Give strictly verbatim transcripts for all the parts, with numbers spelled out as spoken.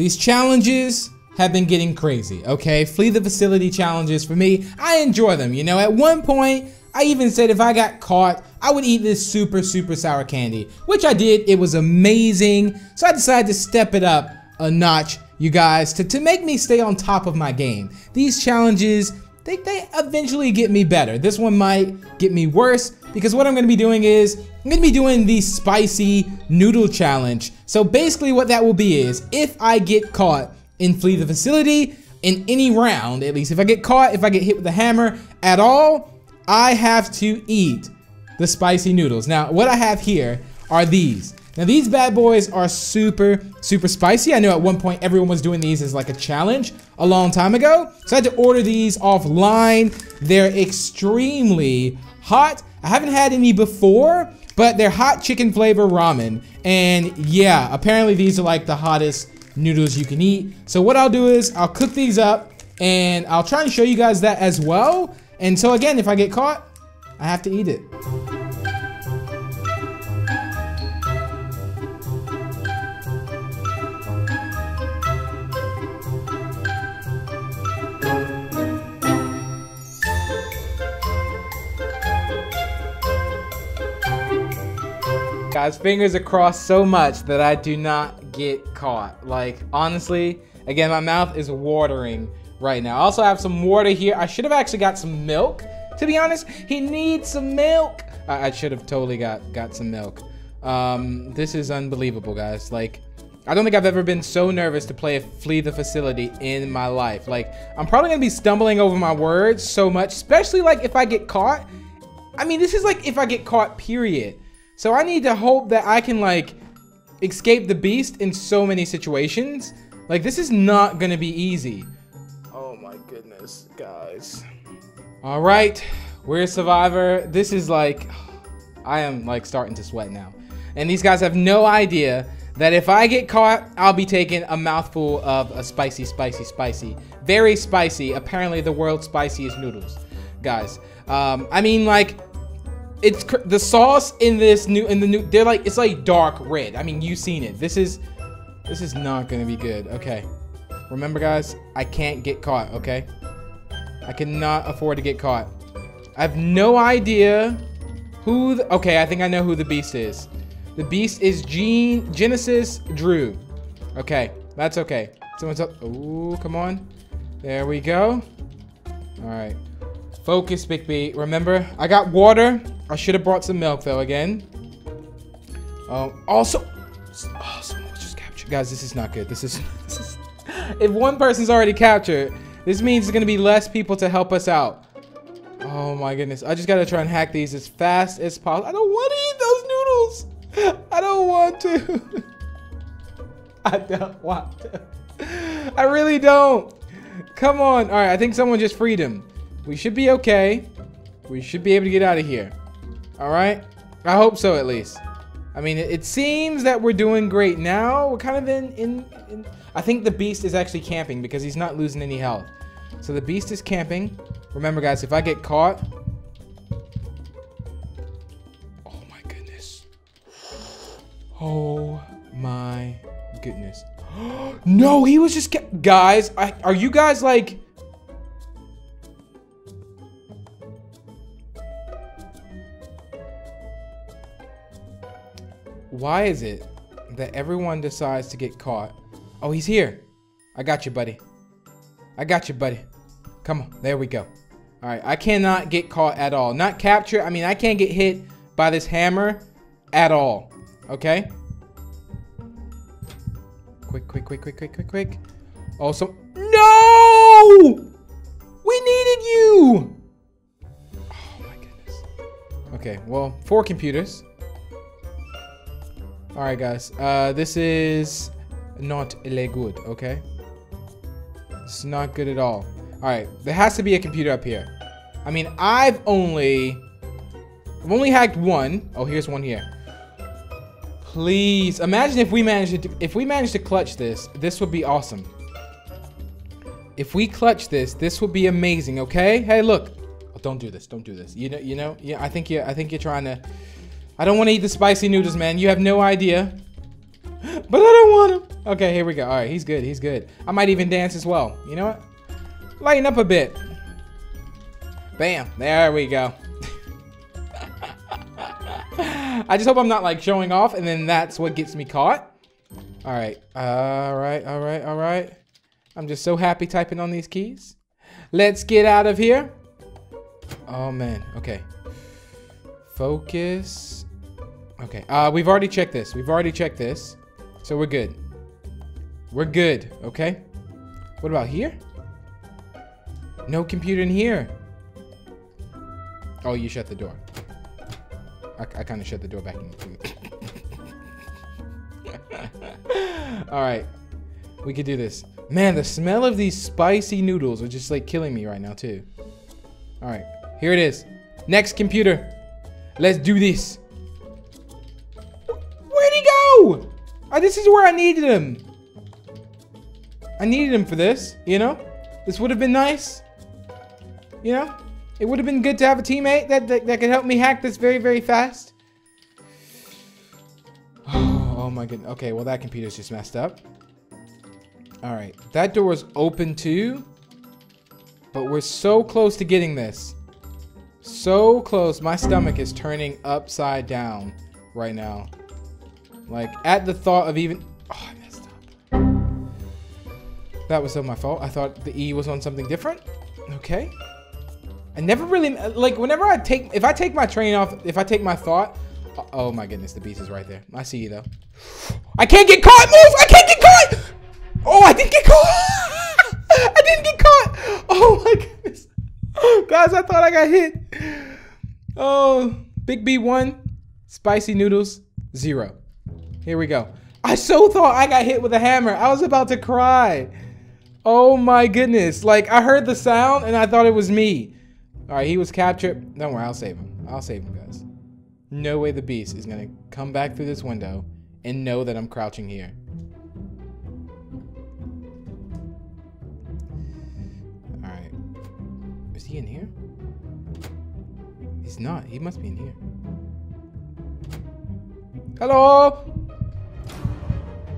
These challenges have been getting crazy, okay? Flee the Facility challenges, for me, I enjoy them, you know? At one point, I even said if I got caught, I would eat this super, super sour candy, which I did. It was amazing. So I decided to step it up a notch, you guys, to, to make me stay on top of my game. These challenges, they, they eventually get me better. This one might get me worse, because what I'm gonna be doing is, I'm gonna be doing the spicy noodle challenge. So basically what that will be is, if I get caught in Flee the Facility, in any round, at least, if I get caught, if I get hit with a hammer at all, I have to eat the spicy noodles. Now, what I have here are these. Now, these bad boys are super, super spicy. I know at one point everyone was doing these as like a challenge a long time ago. So I had to order these offline. They're extremely hot. I haven't had any before, but they're hot chicken flavor ramen. And yeah, apparently these are like the hottest noodles you can eat. So what I'll do is I'll cook these up and I'll try and show you guys that as well. And so again, if I get caught, I have to eat it. Guys, fingers are crossed so much that I do not get caught. Like, honestly, again, my mouth is watering right now. I also have some water here. I should have actually got some milk, to be honest. He needs some milk. I, I should have totally got, got some milk. Um, this is unbelievable, guys. Like, I don't think I've ever been so nervous to play Flee the Facility in my life. Like, I'm probably gonna be stumbling over my words so much, especially like if I get caught. I mean, this is like if I get caught, period. So I need to hope that I can like escape the beast in so many situations. Like, this is not gonna be easy. Oh my goodness, guys. All right, we're a survivor. This is like, I am like starting to sweat now. And these guys have no idea that if I get caught, I'll be taking a mouthful of a spicy, spicy, spicy, very spicy, apparently the world's spiciest noodles, guys. Um, I mean, like, it's cr the sauce in this new in the new they're like, it's like dark red. I mean, you've seen it. This is this is not gonna be good. Okay, remember guys, I can't get caught. Okay, I cannot afford to get caught. I have no idea who the, okay, I think I know who the beast is. The beast is Gene Genesis Drew. Okay, that's okay. Someone's up. Ooh, come on. There we go. All right, focus, BigB. Remember, I got water. I should have brought some milk though, again. Um, also, oh, someone was just captured. Guys, this is not good. This is, this is, if one person's already captured, this means there's gonna be less people to help us out. Oh my goodness. I just gotta try and hack these as fast as possible. I don't want to eat those noodles. I don't want to. I don't want to. I really don't. Come on. All right, I think someone just freed him. We should be okay. We should be able to get out of here. Alright? I hope so, at least. I mean, it, it seems that we're doing great now. We're kind of in, in, in... I think the beast is actually camping because he's not losing any health. So the beast is camping. Remember, guys, if I get caught... Oh, my goodness. Oh, my goodness. No, he was just... Guys, I, are you guys, like... Why is it that everyone decides to get caught? Oh, he's here. I got you, buddy. I got you, buddy. Come on. There we go. All right. I cannot get caught at all. Not capture. I mean, I can't get hit by this hammer at all. Okay. Quick, quick, quick, quick, quick, quick, quick. Also, no! We needed you! Oh, my goodness. Okay. Well, four computers. Alright guys, uh, this is not good, okay? It's not good at all. Alright, there has to be a computer up here. I mean, I've only... I've only hacked one. Oh, here's one here. Please, imagine if we managed to... If we managed to clutch this, this would be awesome. If we clutch this, this would be amazing, okay? Hey, look. Oh, don't do this, don't do this. You know, you know, yeah, I think you're, I think you're trying to... I don't want to eat the spicy noodles, man. You have no idea. But I don't want them. Okay, here we go. All right, he's good. He's good. I might even dance as well. You know what? Lighten up a bit. Bam. There we go. I just hope I'm not like showing off and then that's what gets me caught. All right. All right. All right. All right. I'm just so happy typing on these keys. Let's get out of here. Oh, man. Okay. Focus. Okay. Uh, we've already checked this. We've already checked this. So we're good. We're good. Okay. What about here? No computer in here. Oh, you shut the door. I, I kind of shut the door back in. All right. We could do this. Man, the smell of these spicy noodles are just like killing me right now too. All right, here it is. Next computer. Let's do this. Where'd he go? Oh, this is where I needed him. I needed him for this, you know? This would have been nice. You know? It would have been good to have a teammate that, that, that could help me hack this very, very fast. Oh my goodness. Okay, well that computer's just messed up. All right, that door is open too, but we're so close to getting this. So close. My stomach is turning upside down right now. Like at the thought of even, oh, I messed up. That was so my fault. I thought the E was on something different. Okay. I never really, like whenever I take, if I take my train off, if I take my thought, oh my goodness, the beast is right there. I see you though. I can't get caught, move! I can't get caught! Oh, I didn't get caught! I didn't get caught! Oh my goodness. Guys, I thought I got hit. Oh, BigB one, spicy noodles zero. Here we go. I so thought I got hit with a hammer. I was about to cry. Oh my goodness. Like, I heard the sound and I thought it was me. All right, he was captured. Don't worry, I'll save him. I'll save him, guys. No way the beast is gonna come back through this window and know that I'm crouching here. Is he in here? He's not. He must be in here. Hello!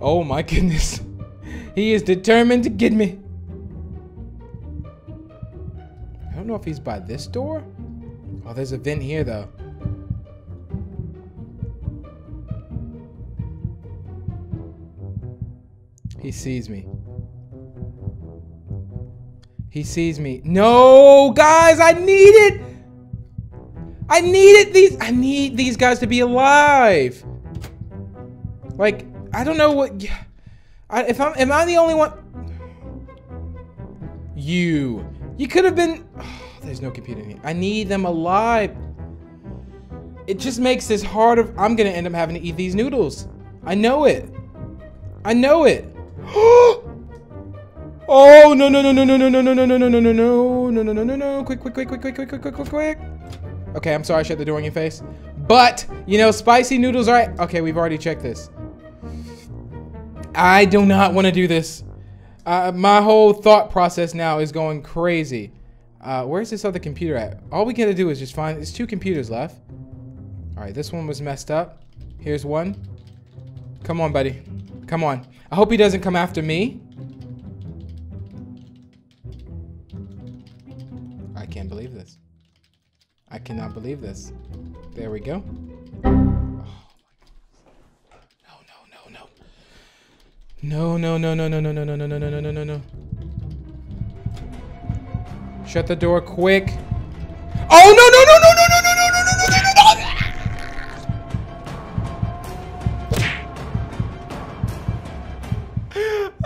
Oh my goodness. He is determined to get me. I don't know if he's by this door. Oh, there's a vent here though. He sees me. He sees me. No, guys, I need it. I needed these. I need these guys to be alive. Like, I don't know what. I, if I'm, am I the only one? You, you could have been. Oh, there's no computer in here. I need them alive. It just makes this harder. I'm gonna end up having to eat these noodles. I know it. I know it. Oh no no no no no no no no no no no no no no no no no no no quick quick quick quick quick quick quick quick quick quick. Okay, I'm sorry I shut the door in your face. But you know spicy noodles are okay, we've already checked this. I do not want to do this. Uh my whole thought process now is going crazy. Uh where's this other computer at? All we gotta do is just find it's two computers left. Alright, this one was messed up. Here's one. Come on, buddy. Come on. I hope he doesn't come after me. I can't believe this. I cannot believe this. There we go. Oh my. No, no, no, no. No, no, no, no, no, no, no, no, no, no, no, no, no, no. Shut the door quick. Oh no, no, no, no, no, no, no, no, no, no, no, no.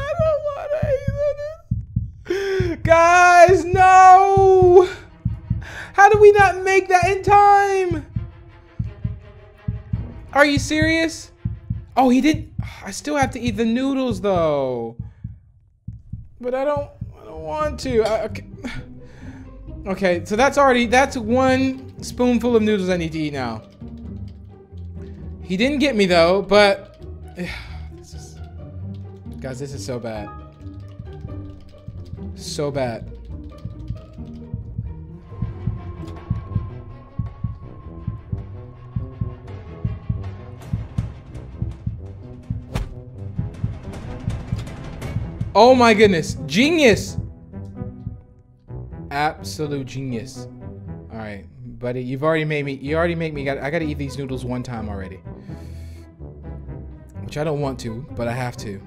I don't wanna either. Guys, no! How did we not make that in time? Are you serious? Oh, he did. I still have to eat the noodles though. But I don't. I don't want to. I, okay. Okay. So that's already. That's one spoonful of noodles I need to eat now. He didn't get me though. But this is, guys, this is so bad. So bad. Oh my goodness. Genius. Absolute genius. All right, buddy. You've already made me. You already make me. Got, I got to eat these noodles one time already. Which I don't want to, but I have to.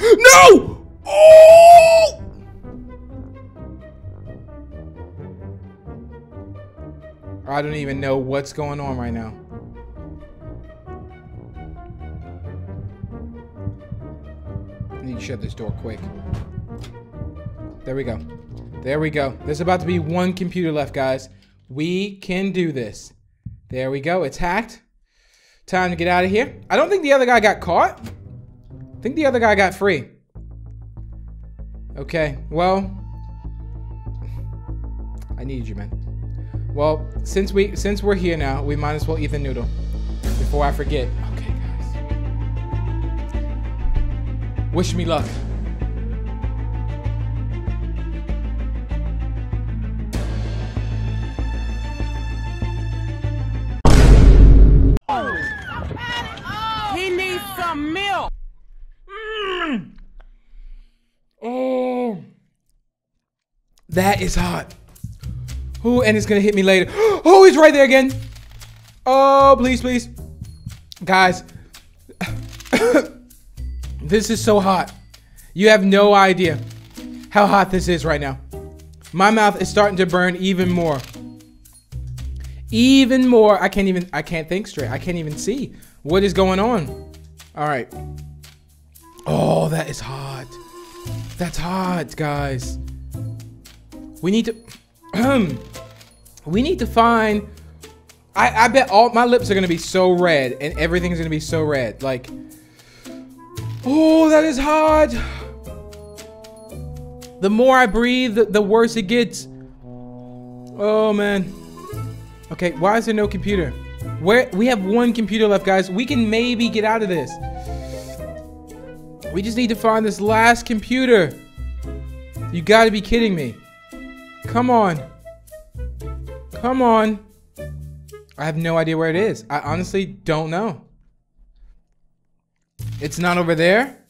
No! Oh! I don't even know what's going on right now. I need to shut this door quick. There we go. There we go. There's about to be one computer left, guys. We can do this. There we go. It's hacked. Time to get out of here. I don't think the other guy got caught. I think the other guy got free. Okay, well, I need you, man. Well, since we since we're here now, we might as well eat the noodle before I forget. Okay, guys. Wish me luck. Oh. He needs some milk. Mm. Oh, that is hot. Ooh, and it's gonna hit me later. Oh, he's right there again. Oh, please, please. Guys, this is so hot. You have no idea how hot this is right now. My mouth is starting to burn even more. Even more. I can't even, I can't think straight. I can't even see what is going on. All right. Oh, that is hot. That's hot, guys. We need to... we need to find... I, I bet all my lips are going to be so red and everything's going to be so red. Like, oh, that is hot. The more I breathe, the, the worse it gets. Oh, man. Okay, why is there no computer? Where we have one computer left, guys. We can maybe get out of this. We just need to find this last computer. You got to be kidding me. Come on. Come on. I have no idea where it is. I honestly don't know. It's not over there.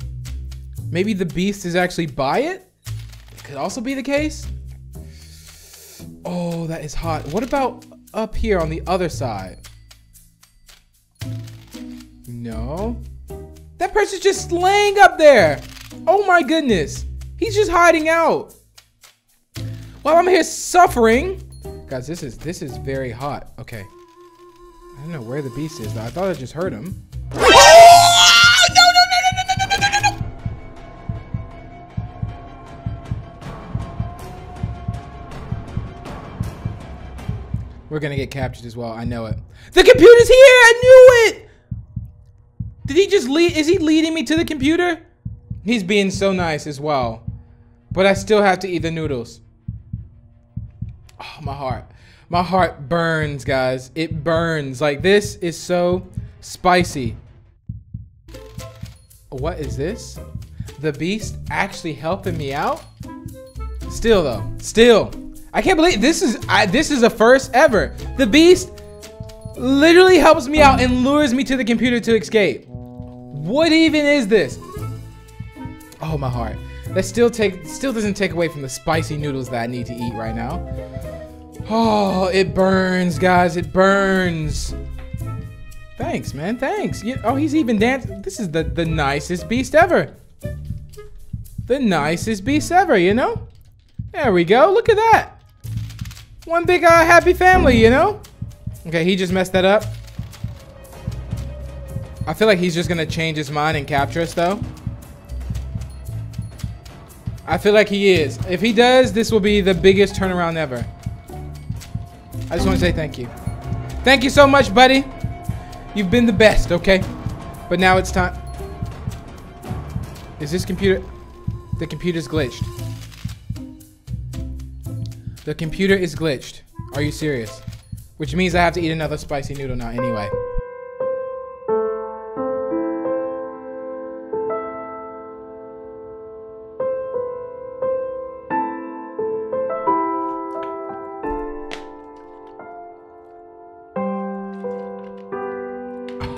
Maybe the beast is actually by it? It could also be the case. Oh, that is hot. What about up here on the other side? No. That person's just laying up there. Oh my goodness. He's just hiding out. While I'm here suffering, guys, this is this is very hot. Okay, I don't know where the beast is though. I thought I just heard him. Oh! No, no, no, no, no, no, no, no, no! We're gonna get captured as well. I know it. The computer's here. I knew it. Did he just lead? Is he leading me to the computer? He's being so nice as well, but I still have to eat the noodles. Oh, my heart. My heart burns, guys. It burns. Like, this is so spicy. What is this? The beast actually helping me out? Still, though. Still. I can't believe this is I, this is a first ever. The beast literally helps me out and lures me to the computer to escape. What even is this? Oh, my heart. That still take still doesn't take away from the spicy noodles that I need to eat right now. Oh, it burns, guys. It burns. Thanks, man. Thanks. You, oh, he's even dancing. This is the, the nicest beast ever. The nicest beast ever, you know? There we go. Look at that. One big uh, happy family, you know? Okay, he just messed that up. I feel like he's just going to change his mind and capture us, though. I feel like he is. If he does, this will be the biggest turnaround ever. I just want to say thank you. Thank you so much, buddy. You've been the best, okay? But now it's time. Is this computer? The computer's glitched. The computer is glitched. Are you serious? Which means I have to eat another spicy noodle now anyway.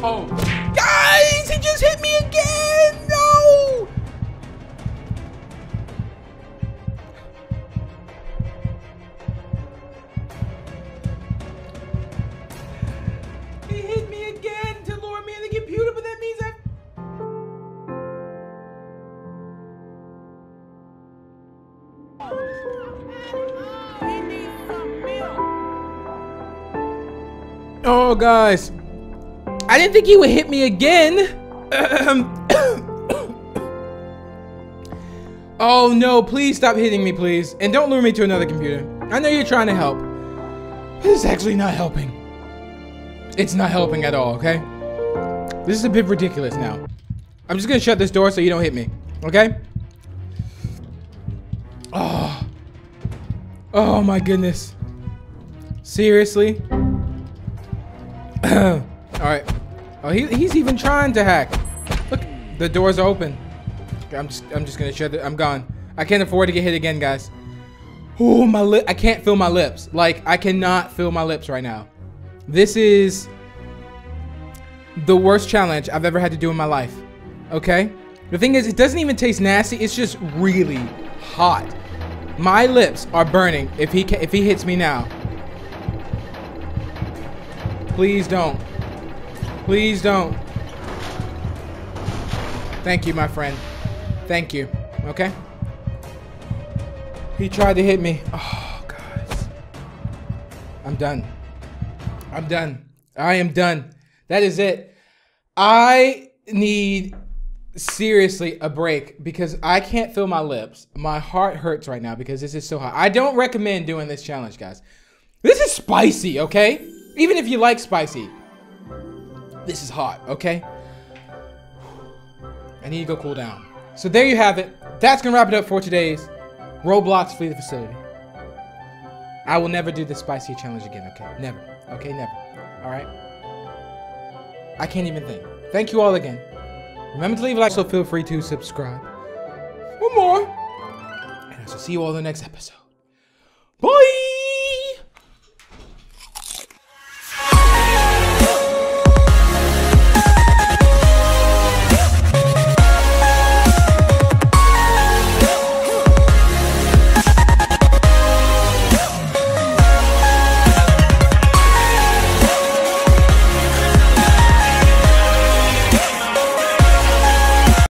Oh, guys, he just hit me again. tomorrow, guys. I didn't think he would hit me again. Oh no, please stop hitting me, please. And don't lure me to another computer. I know you're trying to help. This is actually not helping. It's not helping at all, okay? This is a bit ridiculous now. I'm just gonna shut this door so you don't hit me, okay? Oh, oh my goodness. Seriously? Alright. Oh, he, he's even trying to hack. Look, the door's open. I'm just, I'm just gonna shut it. I'm gone. I can't afford to get hit again, guys. Oh, my lip. I can't feel my lips. Like, I cannot feel my lips right now. This is the worst challenge I've ever had to do in my life. Okay? The thing is, it doesn't even taste nasty. It's just really hot. My lips are burning if he ca if he hits me now. Please don't. Please don't. Thank you, my friend. Thank you. Okay? He tried to hit me. Oh, guys. I'm done. I'm done. I am done. That is it. I need, seriously, a break because I can't feel my lips. My heart hurts right now because this is so hot. I don't recommend doing this challenge, guys. This is spicy, okay? Even if you like spicy. This is hot, okay? I need to go cool down. So there you have it. That's gonna wrap it up for today's Roblox Flee the Facility. I will never do the spicy challenge again, okay? Never. Okay, never. Alright? I can't even think. Thank you all again. Remember to leave a like, so feel free to subscribe for more. And I shall see you all in the next episode. Bye!